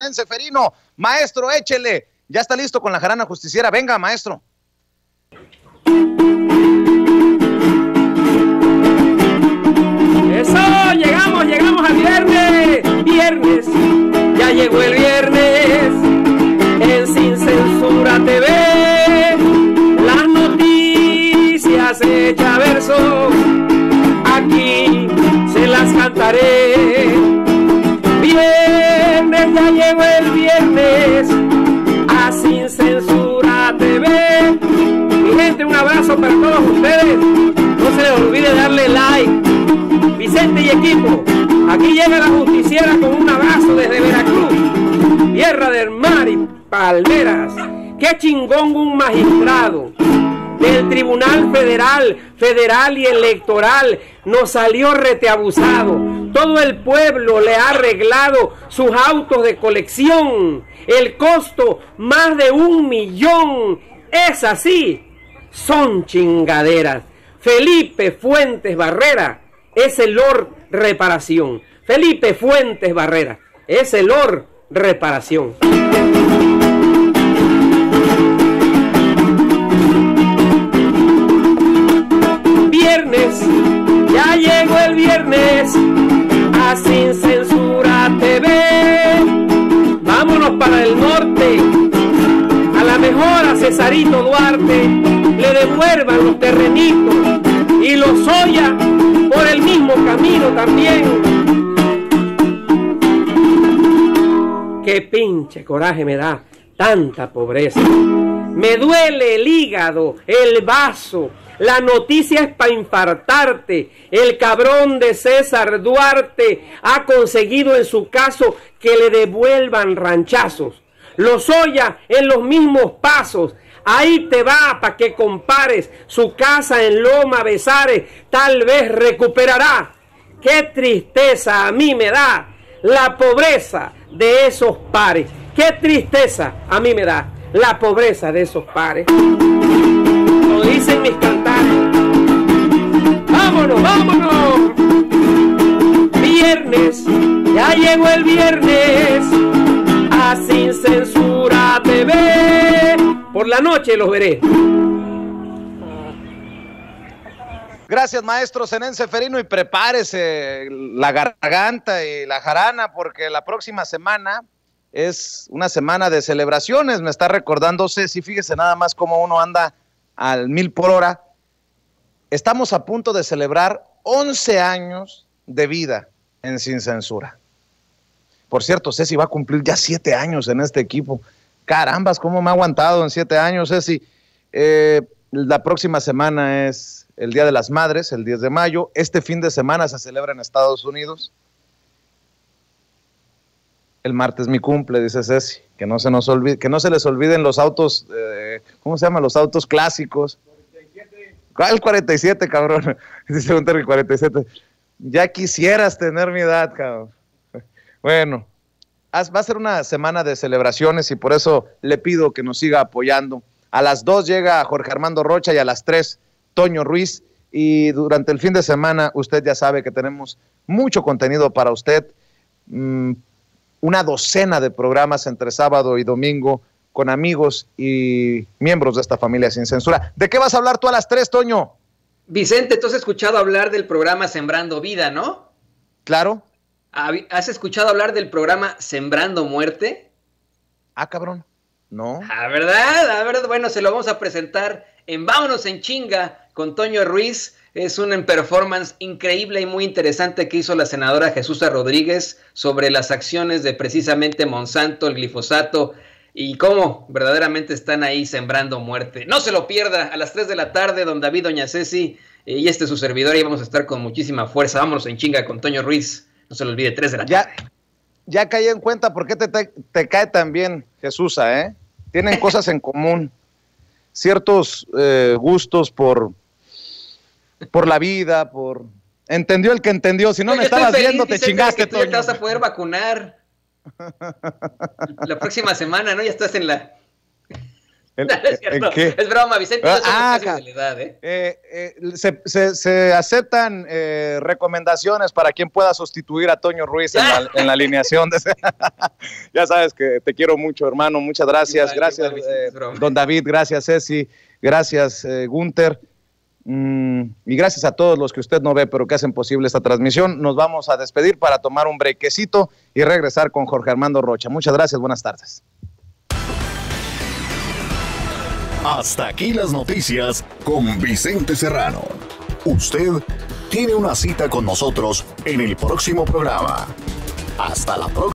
Zenén Zeferino. Maestro, échele. Ya está listo con la jarana justiciera. Venga, maestro. ¡Eso! ¡Llegamos, llegamos al viernes! ¡Viernes! ¡Ya llegó el viernes! En Sin Censura TV, las noticias hechas verso, aquí se las cantaré. ¡Viernes! ¡Ya llegó el viernes! A Sin Censura TV. Mi gente, un abrazo para todos ustedes. No se les olvide darle like. Vicente y equipo, aquí llega la justiciera con un abrazo desde Veracruz, tierra del mar y palmeras. Qué chingón un magistrado del Tribunal Federal y Electoral nos salió reteabusado. Todo el pueblo le ha arreglado sus autos de colección, el costo más de 1 millón. Es así, son chingaderas. Felipe Fuentes Barrera es el Lord Reparación. Felipe Fuentes Barrera es el Lord Reparación. Viernes, ya llegó el viernes a Sin Censura TV. Vámonos para el norte, a la mejor a Cesarito Duarte le devuelvan los terrenitos y los Soya por el mismo camino también. Qué pinche coraje me da tanta pobreza. Me duele el hígado, el vaso. La noticia es para infartarte. El cabrón de César Duarte ha conseguido en su caso que le devuelvan ranchazos. Los Soya en los mismos pasos. Ahí te va para que compares su casa en Loma Besares, tal vez recuperará. Qué tristeza a mí me da la pobreza de esos pares. Qué tristeza a mí me da la pobreza de esos pares. Lo dicen mis cantares. Vámonos, vámonos. Viernes, ya llegó el viernes a Sin Censura TV. Por la noche los veré. Gracias, maestro Zenén Zeferino, y prepárese la garganta y la jarana, porque la próxima semana es una semana de celebraciones. Me está recordando Ceci, fíjese nada más cómo uno anda al 1000 por hora. Estamos a punto de celebrar 11 años de vida en Sin Censura. Por cierto, Ceci va a cumplir ya 7 años en este equipo. Carambas, cómo me ha aguantado en 7 años, Ceci. La próxima semana es el Día de las Madres, el 10 de mayo. Este fin de semana se celebra en Estados Unidos. El martes mi cumple, dice Ceci. Que no se nos olvide, que no se les olviden los autos, ¿cómo se llaman? Los autos clásicos. 47. ¿Cuál 47, cabrón? Dice un Terry 47. Ya quisieras tener mi edad, cabrón. Bueno. Va a ser una semana de celebraciones y por eso le pido que nos siga apoyando. A las 2 llega Jorge Armando Rocha y a las 3 Toño Ruiz. Y durante el fin de semana usted ya sabe que tenemos mucho contenido para usted. Una docena de programas entre sábado y domingo con amigos y miembros de esta familia Sin Censura. ¿De qué vas a hablar tú a las 3, Toño? Vicente, tú has escuchado hablar del programa Sembrando Vida, ¿no? Claro. ¿Has escuchado hablar del programa Sembrando Muerte? Ah, cabrón, no. Ah, ¿verdad? A ver, bueno, se lo vamos a presentar en Vámonos en Chinga con Toño Ruiz. Es un performance increíble y muy interesante que hizo la senadora Jesusa Rodríguez sobre las acciones de precisamente Monsanto, el glifosato y cómo verdaderamente están ahí sembrando muerte. No se lo pierda, a las 3 de la tarde, don David, doña Ceci y este su servidor, y vamos a estar con muchísima fuerza. Vámonos en Chinga con Toño Ruiz. No se lo olvide, 3 de la tarde. Ya caí en cuenta por qué te cae tan bien Jesusa, ¿eh? Tienen cosas en común, ciertos gustos por la vida, por... Entendió el que entendió, si no, me estabas viendo, te chingaste todo. Ya te vas a poder vacunar la próxima semana, ¿no? Ya estás en la... Es broma, Vicente, no es realidad, ¿eh? Se aceptan recomendaciones para quien pueda sustituir a Toño Ruiz en la alineación. De... Ya sabes que te quiero mucho, hermano, muchas gracias. Igual, gracias, igual, Vicente, don David, gracias, Ceci, gracias, Gunter. Y gracias a todos los que usted no ve, pero que hacen posible esta transmisión. Nos vamos a despedir para tomar un brequecito y regresar con Jorge Armando Rocha. Muchas gracias, buenas tardes. Hasta aquí las noticias con Vicente Serrano. Usted tiene una cita con nosotros en el próximo programa. Hasta la próxima.